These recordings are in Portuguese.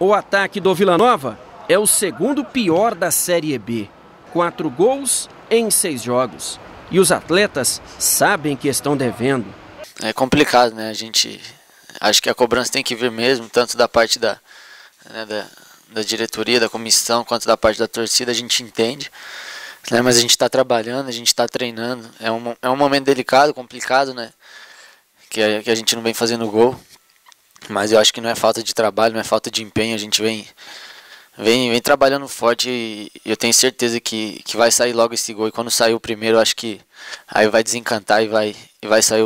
O ataque do Vila Nova é o segundo pior da Série B. 4 gols em 6 jogos. E os atletas sabem que estão devendo. É complicado, né? A gente... Acho que a cobrança tem que vir mesmo, tanto da parte da diretoria, da comissão, quanto da parte da torcida, a gente entende. Né? Mas a gente está trabalhando, a gente está treinando. É um momento delicado, complicado, né? Que a gente não vem fazendo gol. Mas eu acho que não é falta de trabalho, não é falta de empenho. A gente vem trabalhando forte e eu tenho certeza que vai sair logo esse gol. E quando sair o primeiro, eu acho que aí vai desencantar e vai sair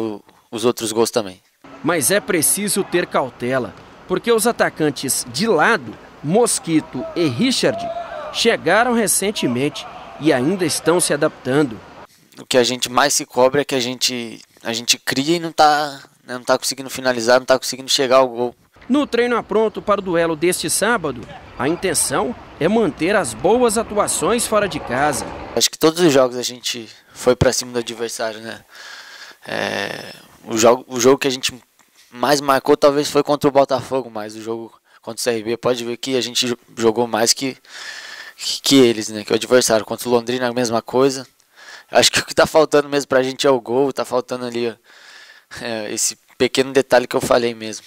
os outros gols também. Mas é preciso ter cautela, porque os atacantes de lado, Mosquito e Richard, chegaram recentemente e ainda estão se adaptando. O que a gente mais se cobra é que a gente cria e não tá conseguindo finalizar, não está conseguindo chegar ao gol. No treino apronto para o duelo deste sábado, a intenção é manter as boas atuações fora de casa. Acho que todos os jogos a gente foi para cima do adversário, né? O jogo que a gente mais marcou talvez foi contra o Botafogo, mas o jogo contra o CRB pode ver que a gente jogou mais que eles, né? Que o adversário. Contra o Londrina a mesma coisa. Acho que o que está faltando mesmo para a gente é o gol, está faltando ali esse pequeno detalhe que eu falei mesmo,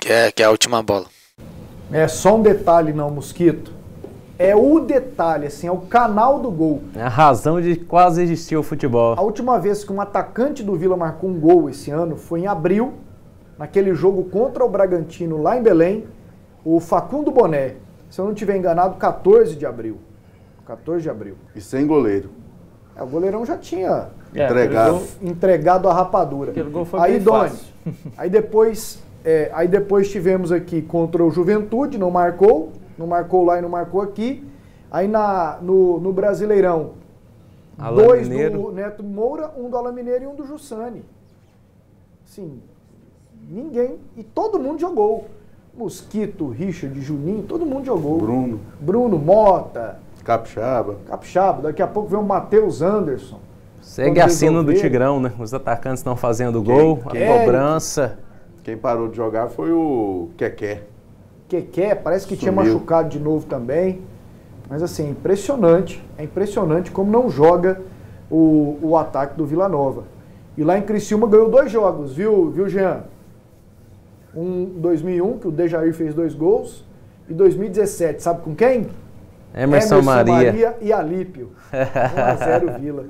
que é a última bola. É só um detalhe não, Mosquito. É o detalhe, assim, é o canal do gol. É a razão de quase existir o futebol. A última vez que um atacante do Vila marcou um gol esse ano foi em abril, naquele jogo contra o Bragantino lá em Belém, o Facundo Boné. Se eu não estiver enganado, 14 de abril. 14 de abril. E sem goleiro. O goleirão já tinha entregado a rapadura. Aquele gol foi aí, Doni, aí depois tivemos aqui contra o Juventude, não marcou lá e não marcou aqui. Aí no Brasileirão, Alan Mineiro. Do Neto Moura, um do Alan Mineiro e um do Jussani. Assim, ninguém, e todo mundo jogou. Mosquito, Richard, Juninho, todo mundo jogou. Bruno, Mota... Capixaba, daqui a pouco vem o Matheus Anderson. Segue a cena do Tigrão, né? Os atacantes estão fazendo gol, a cobrança. Quem parou de jogar foi o Keké. Keké, parece que tinha machucado de novo também. Mas assim, impressionante. É impressionante como não joga o ataque do Vila Nova. E lá em Criciúma ganhou 2 jogos, viu Jean? Um 2001, que o Dejair fez 2 gols. E 2017, sabe com quem? Emerson Maria e Alípio. 1 a 0 Vila.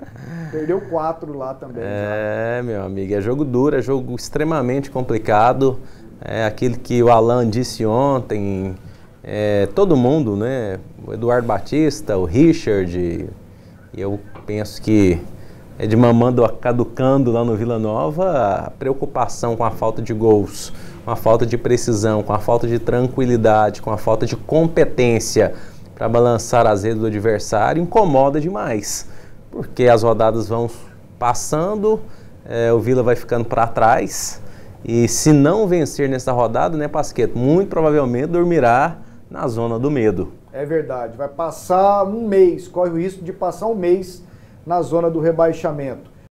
Perdeu 4 lá também. É, já. Meu amigo, é jogo duro, é jogo extremamente complicado. É aquilo que o Alan disse ontem. Todo mundo, né? O Eduardo Batista, o Richard. E eu penso que é de mamando a caducando lá no Vila Nova. A preocupação com a falta de gols, com a falta de precisão, com a falta de tranquilidade, com a falta de competência para balançar as redes do adversário, incomoda demais, porque as rodadas vão passando, o Vila vai ficando para trás, e se não vencer nessa rodada, né, Pasqueto, muito provavelmente dormirá na zona do medo. É verdade, vai passar um mês, corre o risco de passar um mês na zona do rebaixamento.